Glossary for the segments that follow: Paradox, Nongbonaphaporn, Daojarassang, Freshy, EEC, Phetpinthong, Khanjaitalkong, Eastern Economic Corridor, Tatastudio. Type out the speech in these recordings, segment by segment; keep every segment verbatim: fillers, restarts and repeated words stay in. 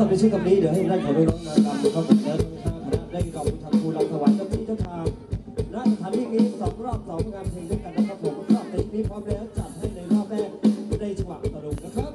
สำหรับในช่วงนี้เดี๋ยวให้ท่านขอโดยน้องนางรำนะครับผมและทั้งห้าคณะได้กล่าวคำทำคุณรับถวายเจ้าที่เจ้าทางณสถานที่นี้สองรอบสองงานเพลงด้วยกันนะครับผมรอบในนี้พร้อมแล้วจัดให้ในรอบแรกในจังหวะตะลุงนะครับ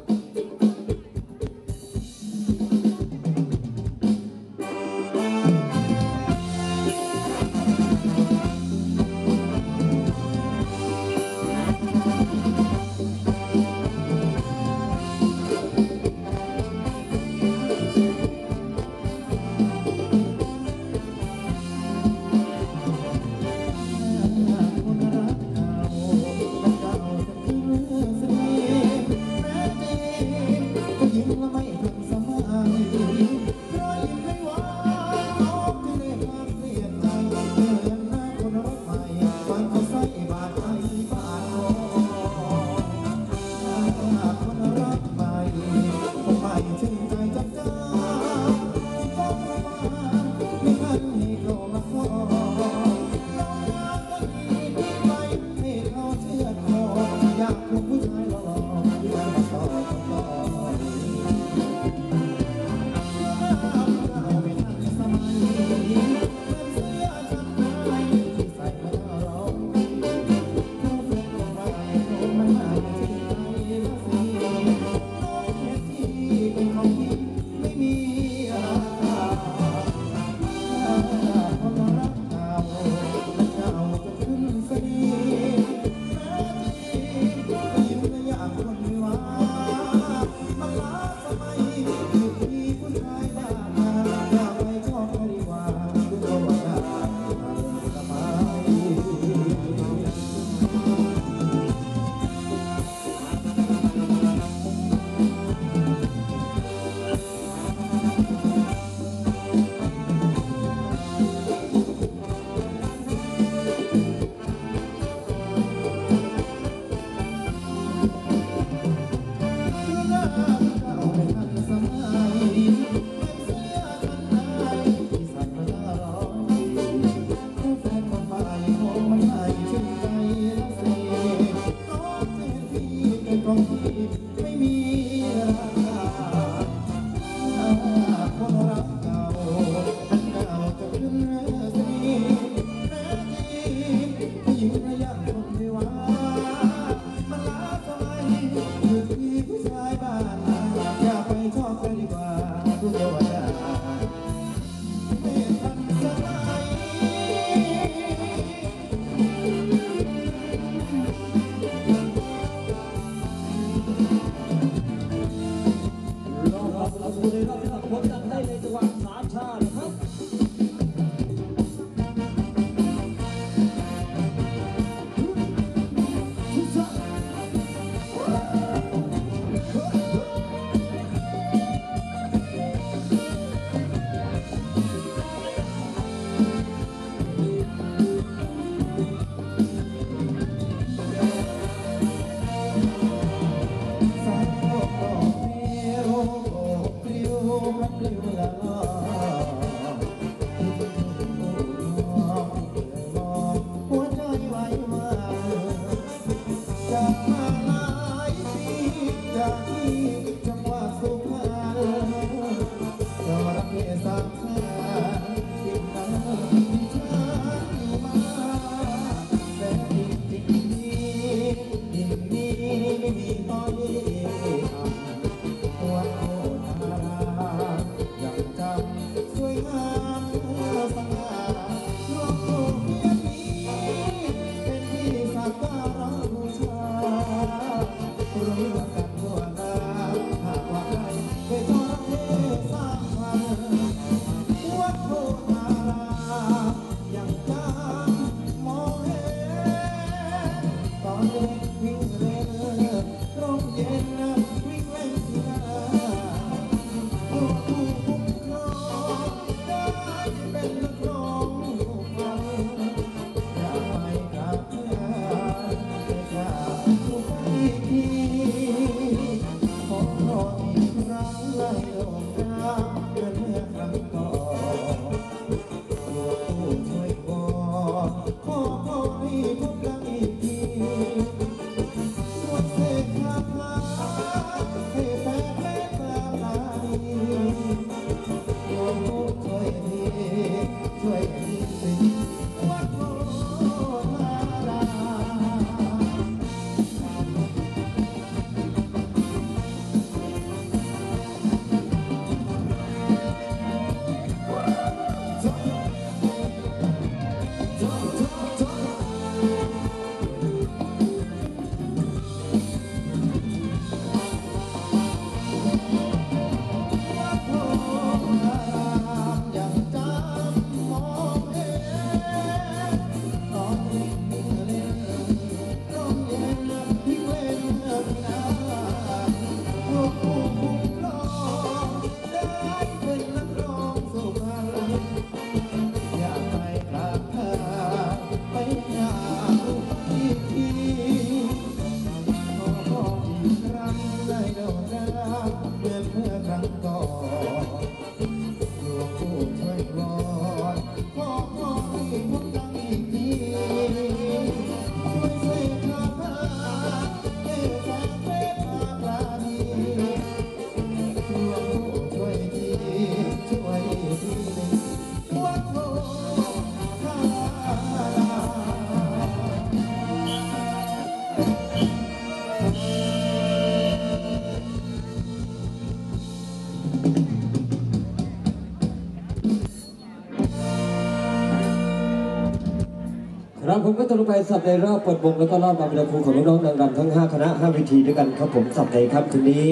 เราผมก็จะลงไปสับในรอบเปิดวงแล้วก็รอบมาเป็นคู่ของน้องๆนางรำทั้งห้าคณะห้าเวทีด้วยกันครับผมสับในครับทีนี้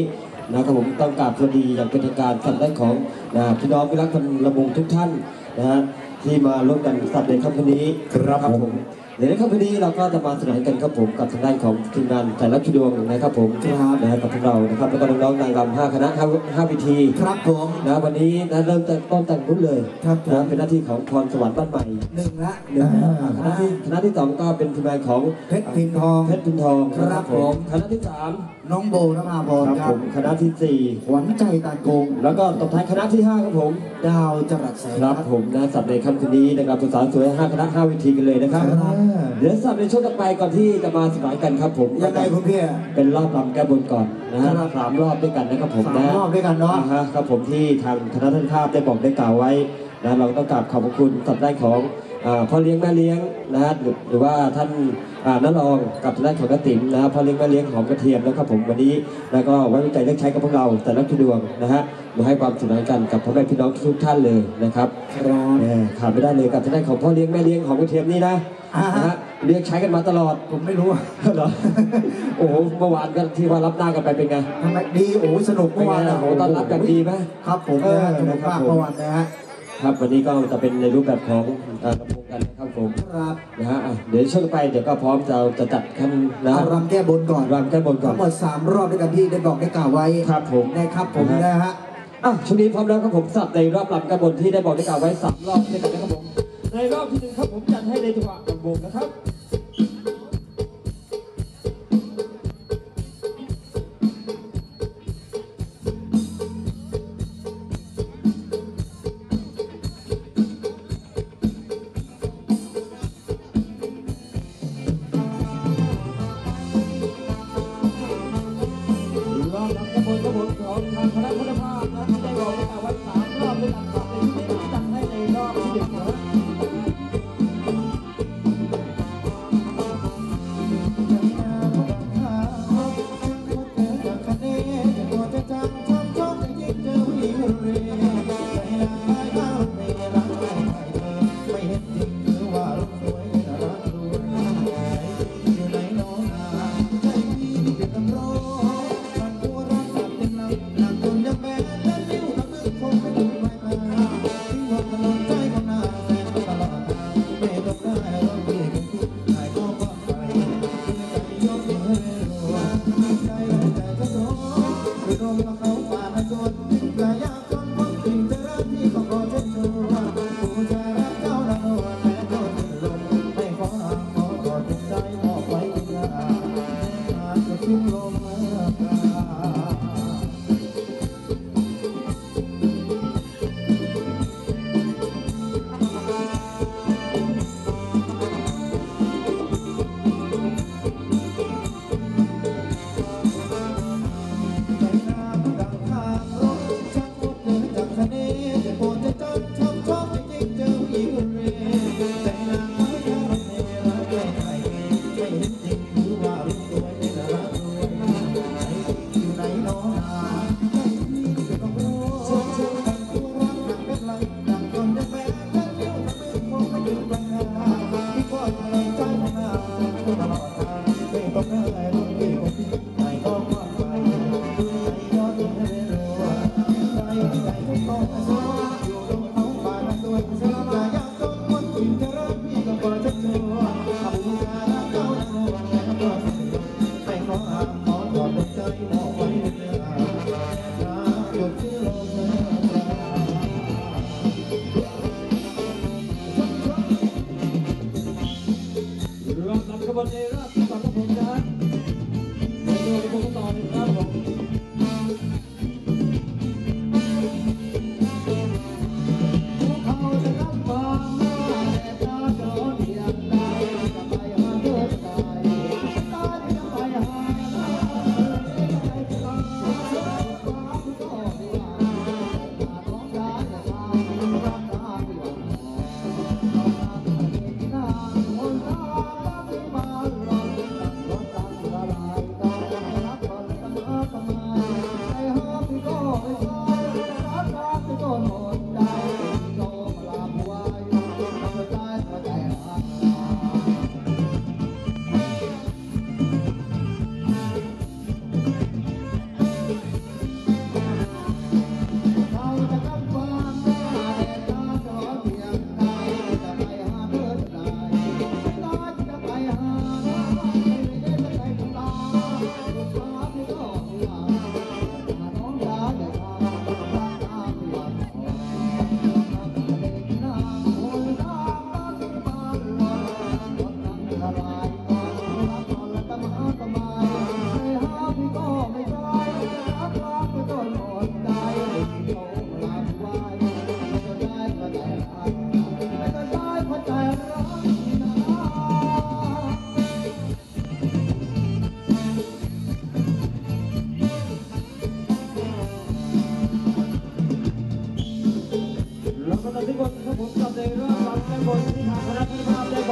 นะครับผมต้องกราบสวัสดีอย่างเป็นทางการสับได้ของพี่น้องพี่รักคนระบงทุกท่านนะฮะที่มาร่วมกันสับในครับทีนี้ครับผมเดี๋ยวนะครับพอดีเราก็จะมาสนานกันครับผมกับทางด้านของทีมงานแต่ละชุดดวงนะครับผมครับนะกับพวกเรานะครับแล้วก็น้องๆนางรำห้าคณะห้าเวทีครับผมนะวันนี้นะเริ่มต้นต้นแต่งรุ่นเลยครับนะเป็นหน้าที่ของพรสวรรค์บ้านใหม่หนึ่งละหนึ่งคณะที่คณะที่สองก็เป็นทีมงานของเพชรพินทองเพชรพินทองครับผมคณะที่สามน้องโบนภาพรครับผมคณะที่สี่ขวัญใจตาโกงแล้วก็ตบท้ายคณะที่ห้าครับผมดาวจรัสแสงครับผมนะสับในค่ำคืนนี้นะครับสาวสวยห้าคณะห้าเวทีกันเลยนะครับเดี๋ยวสับในช่วงต่อไปก่อนที่จะมาสนานกันครับผมยังไงคุณพี่เป็นรอบรำแก้บนก่อนนะสามรอบด้วยกันนะครับผมนะรอบด้วยกันเนาะครับผมที่ทางคณะท่านข้าได้บอกได้กล่าวไว้นะเราต้องกราบขอบคุณสับได้ของพ่อเลี้ยงแม่เลี้ยงนะหรือว่าท่านน้ารองกับท่านของกระติ๋มนะพ่อเลี้ยงแม่เลี้ยงหอมกระเทียมนะครับผมวันนี้แล้วก็ไว้ใจเลือกใช้กับพวกเราแต่ละชุดดวงนะฮะมาให้ความสนานกันกับพ่อแม่พี่น้องทุกท่านเลยนะครับขาดไม่ได้เลยกับท่านของพ่อเลี้ยงแม่เลี้ยงหอมกระเทียมนี่นะนะฮะเรียกใช้กันมาตลอดผมไม่รู้เหรอโอ้โหเมื่อวานกันที่ว่ารับหน้ากันไปเป็นไงดีโอ้สนุกเมื่อวานโอ้ตอนรับกันดีไหมครับผมสนุกมากเมื่อวานนะฮะครับวันนี้ก็จะเป็นในรูปแบบของการประมูลกันนะครับผมครับนะฮะเดี๋ยวช่วงไปเดี๋ยวก็พร้อมจะจะจัดขั้นนะรำแก้บนก่อนรำแก้บนก่อนทั้งหมดสามรอบด้วยกันที่ได้บอกได้กล่าวไว้ครับผมนะครับผมนะฮะอ่ะช่วงนี้พร้อมแล้วครับผมสับในรอบรำแก้บนที่ได้บอกได้กล่าวไว้สามรอบด้วยกันนะครับผมในรอบที่หนึ่งครับผมจัดให้ในจังหวะประมูลนะครับ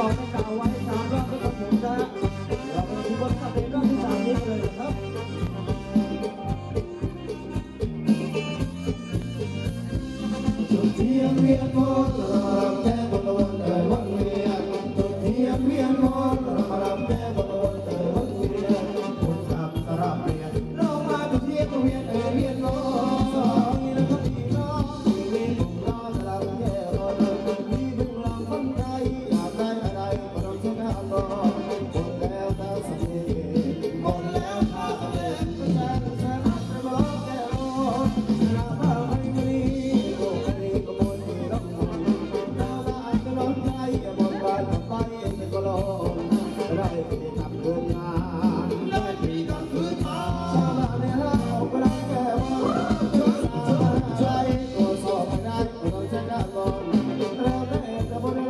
บอกที่กล่าวไว้สามรอบที่กำหนดนะเราไปดูบนสเตจรอบที่สามนี้เลยนะครับจดเทียนเวียนมอเตอร์มารับแจ้งบนตะวันเตยวันเวียนจดเทียนเวียนมอเตอร์มารับแจ้งบนตะวันเตยวันเวียนคนขับสระเวียนเรามาจดเทียนเวียนเอเวียนน้องสองนี่นะครับพี่น้องเวียนของเราสระแก้วเราเดินที่บึงลางคนใดอยากได้อะไรก็ต้องช่วยกันรอคนแล้วแต่สำเร็จคนแล้วถ้าสำเร็จก็จะต้องชนะไปมารับแก้วชนะบ้างไม่มีโลกนี้ก็บนที่รับหนุนถ้าได้ก็ร้องใจอย่าบ่นว่าทำไปไม่ก็ร้องได้ไม่ได้ทำเกินงานได้ปีกต้องคืนมาชาวบ้านในห้างก็รับแก้วใจตรวจสอบไม่ได้ก็ต้องช่วยกันรอคร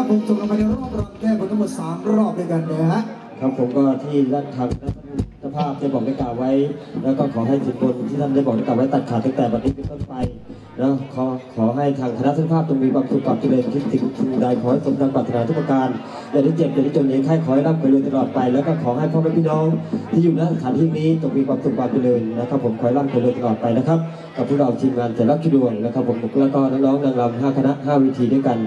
ับผมจบลงไปในรอบรองแก้บนทั้งหมดสามรอบด้วยกันนะฮะครับผมก็ที่รัฐทางเจ้าภาพได้บอกได้กล่าวไว้แล้วก็ขอให้สินบนที่ท่านได้บอกได้กล่าวไว้ตัดขาดตั้งแต่บัดนี้เป็นต้นไปแล้วขอขอให้ทางคณะเจ้าภาพจงมีความสุขความเจริญคิดถึงสิ่งใดขอให้สมดังปรารถนาทุกประการอย่าได้เจ็บอย่าได้จนอย่าได้ไข้ขอให้ร่ำรวยตลอดไปแล้วก็ขอให้พ่อแม่พี่น้องที่อยู่ณสถานที่นี้จงมีความสุขความเจริญนะครับผมขอให้ร่ำรวยตลอดไปนะครับกับพวกเราทีมงานแต่ละคิดดวงนะครับผมแล้วก็น้องๆนางรำห้าคณะห้าเวทีด้วยกัน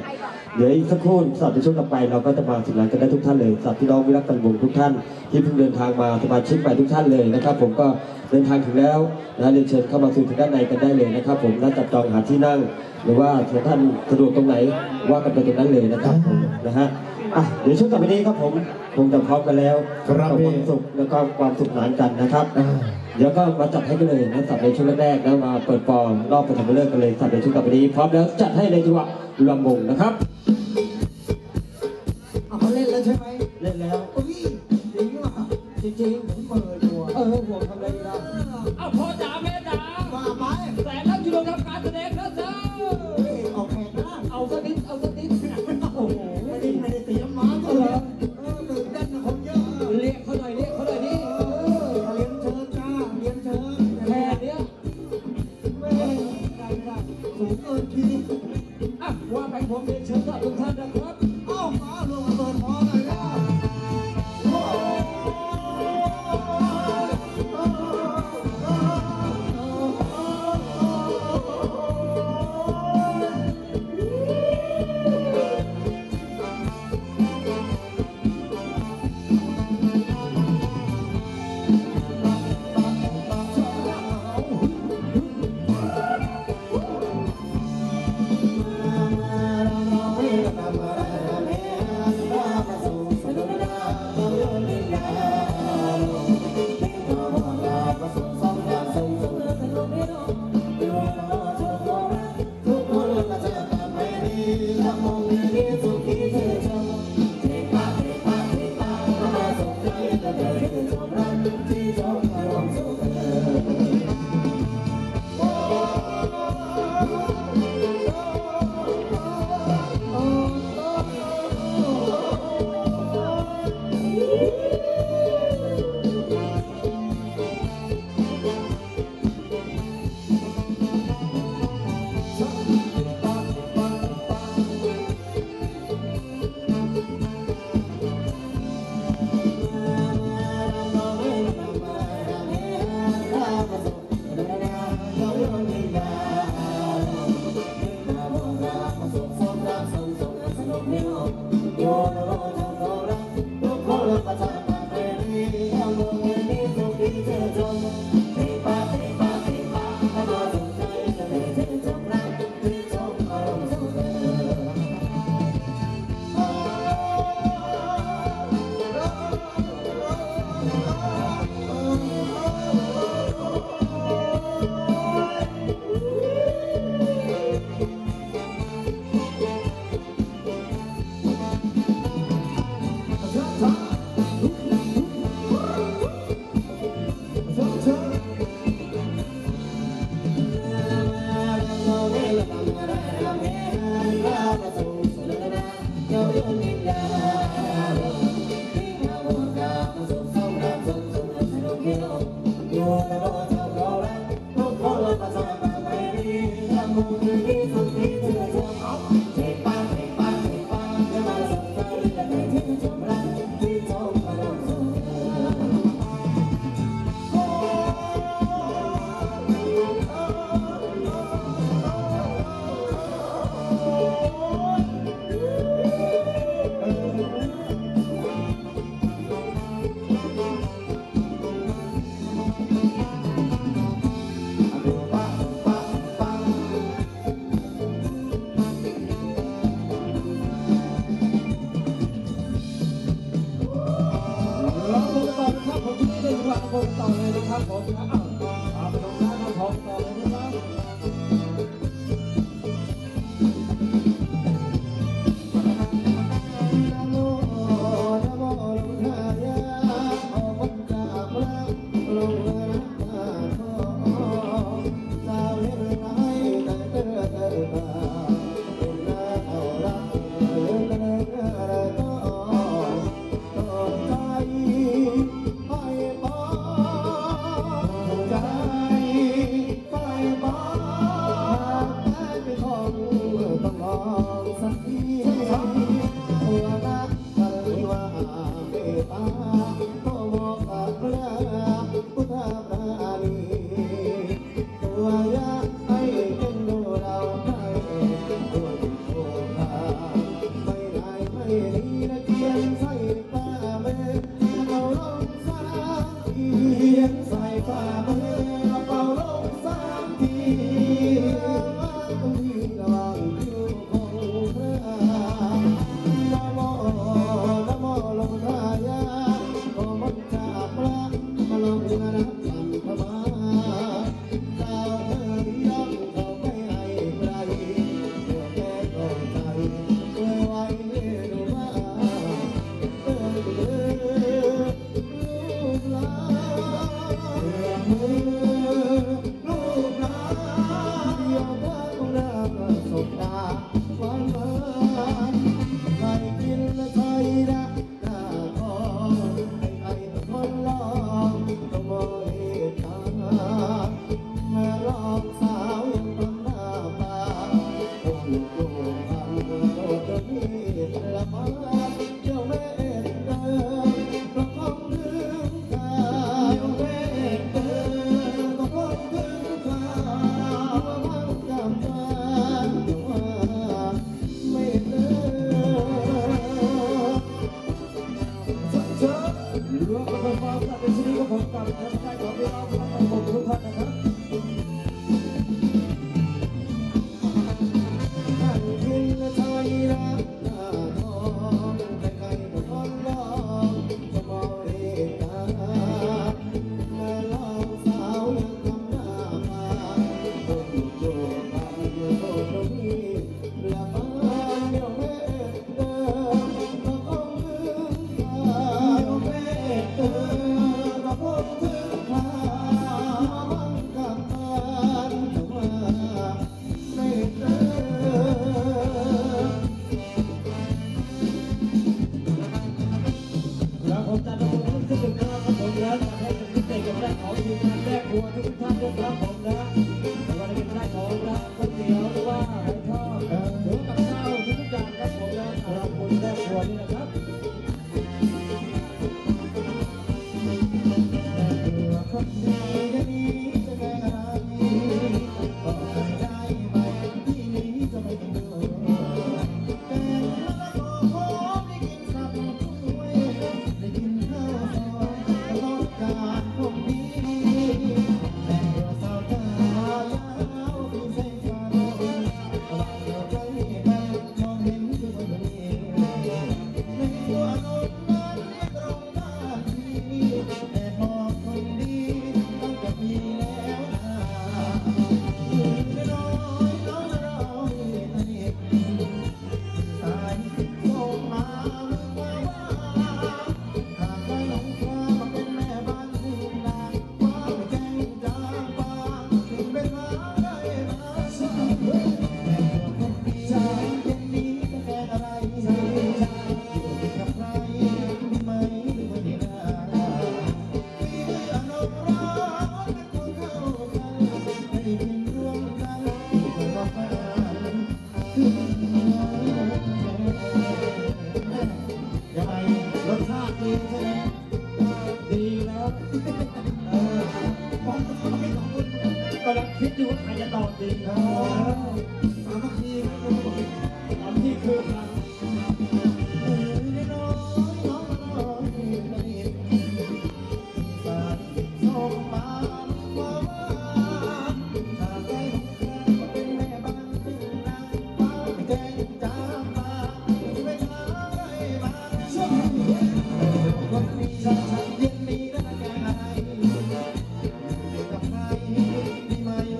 เดี๋ยวอีกสักครู่สัปดาห์ช่วงต่อไปเราก็จะมาสุดหลังกันได้ทุกท่านเลยสัปดาห์ที่น้องวิรักตันวงทุกท่านที่เพิ่งเดินทางมาสมาชิกใหม่ทุกท่านเลยนะครับผมก็เดินทางถึงแล้วนะเรียนเชิญเข้ามาสู่ทางด้านในกันได้เลยนะครับผมและจับจองหาที่นั่งหรือว่าท่านสะดวกตรงไหนว่ากันไปตรงนั้นเลยนะครับผมนะฮะอ่ะเดี๋ยวช่วงต่อไปนี้ครับผมคงจะพร้อมกันแล้วกับความสุขและความสุขสนานกันนะครับเดี๋ยวก็มาจัดให้กันเลยนะสัปดาห์ช่วงแรกแล้วมาเปิดปองรอบประถมฤกษ์กันเลยสัปดาห์ช่วงต่อไปนี้พร้อมแล้วจัดให้ในจังหวะรำวงนะครับเขาเล่นแล้วใช่ไหมเล่นแล้วโอ้ยจริงว่ะจริงๆผมเปิดหัวเออหัวทำอะไรดีล่ะอ้าวพ่อจ๋าแม่จ๋ามาไหมแสงท่านอยู่โรงทำการแสดงนะจ๊ะออกแขกนะเอาสักนิดเอาสักนิดโอ้โหไม่ได้ไม่ได้ตีน้ำมันเลยเออตื่นเต้นนะผมเยอะเรียกเขาหน่อยเรียกเขาหน่อยนี่เออเรียนเชิญ Be my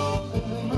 มา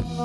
คร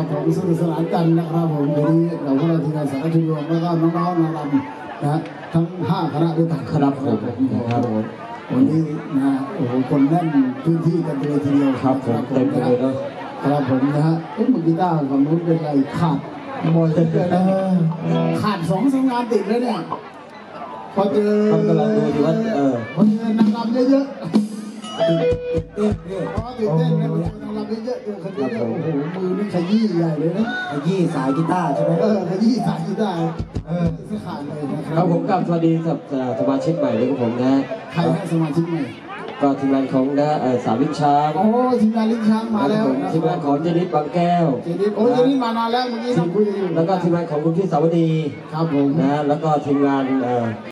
ับผมสนุกสนานกันนะครับผมเดี๋ยวนี้เราก็ทีมงานสารชุมรวมแล้วก็น้องๆนักรำนะทั้งห้าคณะด้วยกันครับผมครับผมวันนี้นะโอ้โหคนแน่นพื้นที่กันเลยทีเดียวครับผมเต็มเลยนะครับผมนะฮะเอ๊ะมือกีตาร์ฝั่งนู้นเป็นไรขาดบอลเกินนะขาดสองสามงานติดเลยเนี่ยพอเจอพอเจอนักรำเยอะพอตื่นเต้นนะมันรับเยอะๆเยอะขนาดนี้โอ้โหมือนี่ขยี้ใหญ่เลยนะขยี้สายกีตาร์ใช่ไหมเออขยี้สายกีตาร์เออเสื้อขาดเลยนะครับผมกลับสวัสดีกับสมาชิกใหม่ของผมนะใครนะสมาชิกใหม่ก็ทีมงานของนะสาวลิ้นช้างโอ้ทีมงานลิ้นช้างมาแล้วทีมงานของเจนิสบางแก้วเจนิสโอ้เจนิสมานานแล้วเมื่อกี้นั่งคุยกันอยู่แล้วก็ทีมงานของคุณพี่สาวดีครับผมนะแล้วก็ทีมงาน